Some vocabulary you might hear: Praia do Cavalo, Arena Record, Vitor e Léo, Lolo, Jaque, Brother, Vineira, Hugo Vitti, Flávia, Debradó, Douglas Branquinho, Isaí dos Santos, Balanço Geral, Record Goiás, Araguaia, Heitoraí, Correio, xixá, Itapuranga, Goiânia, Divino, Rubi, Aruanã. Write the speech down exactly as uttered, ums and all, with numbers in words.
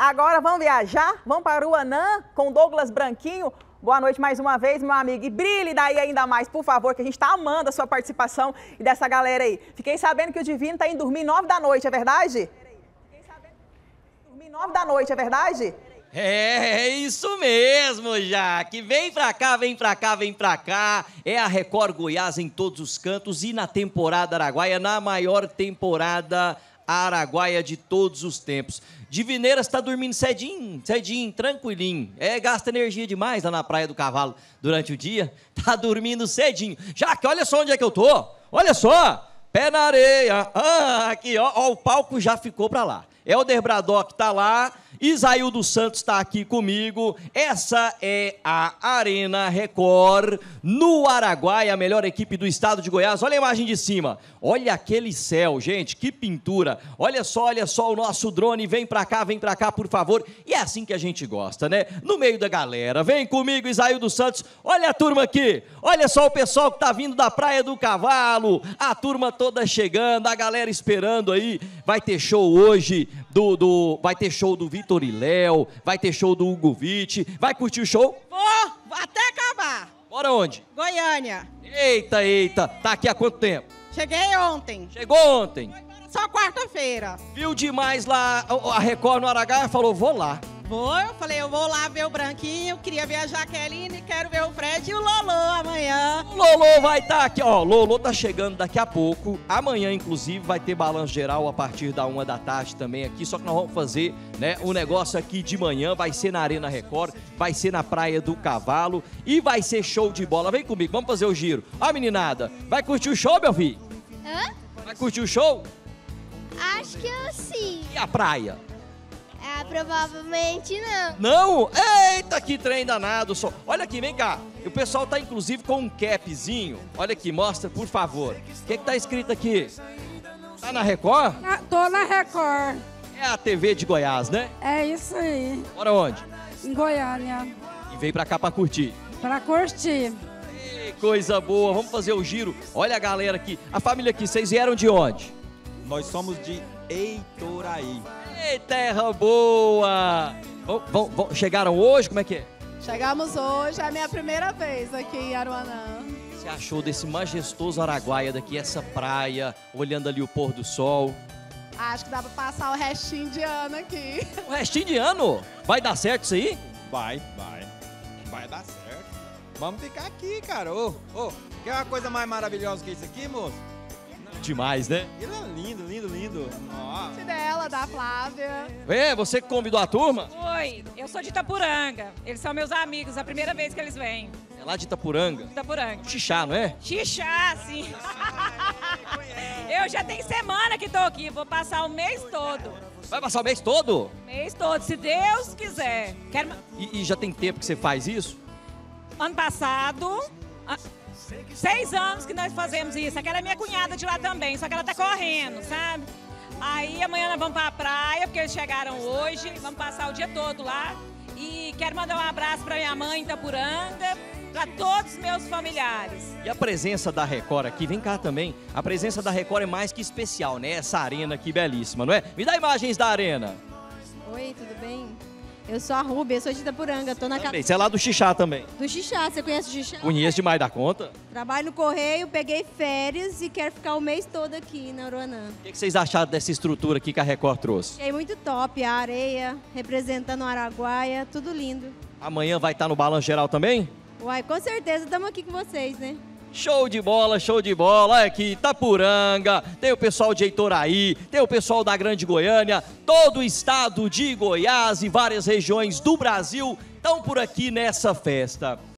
Agora vamos viajar, vamos para Aruanã com Douglas Branquinho. Boa noite mais uma vez, meu amigo. E brilhe daí ainda mais, por favor, que a gente está amando a sua participação e dessa galera aí. Fiquei sabendo que o Divino está indo dormir nove da noite, é verdade? Fiquei sabendo que dormir nove da noite, é verdade? É, é isso mesmo, Jaque. Vem pra cá, vem pra cá, vem pra cá. É a Record Goiás em todos os cantos e na temporada Araguaia, na maior temporada Araguaia de todos os tempos. De Vineira está dormindo cedinho, cedinho, tranquilinho. É, gasta energia demais lá na Praia do Cavalo durante o dia. Tá dormindo cedinho. Jaque, olha só onde é que eu tô. Olha só. Pé na areia. Ah, aqui, ó, ó, o palco já ficou pra lá. É o Debradó que tá lá. Isaí dos Santos está aqui comigo. Essa é a Arena Record no Araguaia, a melhor equipe do estado de Goiás. Olha a imagem de cima. Olha aquele céu, gente, que pintura. Olha só, olha só o nosso drone. Vem pra cá, vem pra cá, por favor. E é assim que a gente gosta, né? No meio da galera. Vem comigo, Isaí dos Santos. Olha a turma aqui. Olha só o pessoal que tá vindo da Praia do Cavalo. A turma toda chegando, a galera esperando aí. Vai ter show hoje do... do... Vai ter show do Vitor Vitor e Léo, vai ter show do Hugo Vitti. Vai curtir o show? Vou, vou até acabar. Bora onde? Goiânia. Eita, eita. Tá aqui há quanto tempo? Cheguei ontem. Chegou ontem? Foi só quarta-feira. Viu demais lá a Record no Araguaia, falou, vou lá. Vou, eu falei, eu vou lá ver o Branquinho, queria ver a Jaqueline, quero ver o Fred e o Lolo amanhã. O Lolo vai estar tá aqui, ó, Lolo tá chegando daqui a pouco. Amanhã, inclusive, vai ter Balanço Geral a partir da uma da tarde também aqui, só que nós vamos fazer, né, o um negócio aqui de manhã, vai ser na Arena Record, vai ser na Praia do Cavalo e vai ser show de bola. Vem comigo, vamos fazer o giro. Ó, meninada, vai curtir o show, meu filho? Hã? Vai curtir o show? Acho que eu sim. E a praia? Ah, provavelmente não. Não? Eita, que trem danado só. Olha aqui, vem cá. O pessoal tá, inclusive, com um capzinho. Olha aqui, mostra, por favor. O que que tá escrito aqui? Tá na Record? Na, tô na Record. É a T V de Goiás, né? É isso aí. Bora onde? Em Goiânia. E veio pra cá pra curtir? Pra curtir. Ei, coisa boa. Vamos fazer o giro. Olha a galera aqui. A família aqui, vocês vieram de onde? Nós somos de Heitoraí. Ei, terra boa! Vão, vão, vão. Chegaram hoje? Como é que é? Chegamos hoje, é a minha primeira vez aqui em Aruanã. Você achou desse majestoso Araguaia daqui, essa praia, olhando ali o pôr do sol? Acho que dá pra passar o restinho de ano aqui. O restinho de ano? Vai dar certo isso aí? Vai, vai. Vai dar certo. Vamos ficar aqui, cara. Ô, ô, quer uma coisa mais maravilhosa que isso aqui, moço? Demais, né? Ele é lindo, lindo, lindo. Oh. Dela, da Flávia. É, você que convidou a turma? Oi, eu sou de Itapuranga. Eles são meus amigos, é a primeira vez que eles vêm. É lá de Itapuranga? De Itapuranga. Xixá, não é? Xixá, sim. Ai, eu já tem semana que tô aqui, vou passar o mês todo. Vai passar o mês todo? Mês todo, se Deus quiser. Quero... E, e já tem tempo que você faz isso? Ano passado... An... Seis anos que nós fazemos isso. Aquela é minha cunhada de lá também, só que ela tá correndo, sabe? Aí amanhã nós vamos pra praia, porque eles chegaram hoje, vamos passar o dia todo lá. E quero mandar um abraço pra minha mãe, Itapuranga, pra todos os meus familiares. E a presença da Record aqui, vem cá também, a presença da Record é mais que especial, né? Essa arena aqui belíssima, não é? Me dá imagens da arena. Oi, tudo bem? Eu sou a Rubi, eu sou de Itapuranga, tô na casa. Você é lá do Xixá também? Do Xixá, você conhece o Xixá? Conheço demais da conta. Trabalho no Correio, peguei férias e quero ficar o mês todo aqui na Aruanã. O que, que vocês acharam dessa estrutura aqui que a Record trouxe? Achei muito top, a areia, representando o Araguaia, tudo lindo. Amanhã vai estar no Balanço Geral também? Uai, com certeza, estamos aqui com vocês, né? Show de bola, show de bola, olha aqui, Itapuranga, tem o pessoal de Heitoraí, tem o pessoal da Grande Goiânia, todo o estado de Goiás e várias regiões do Brasil estão por aqui nessa festa.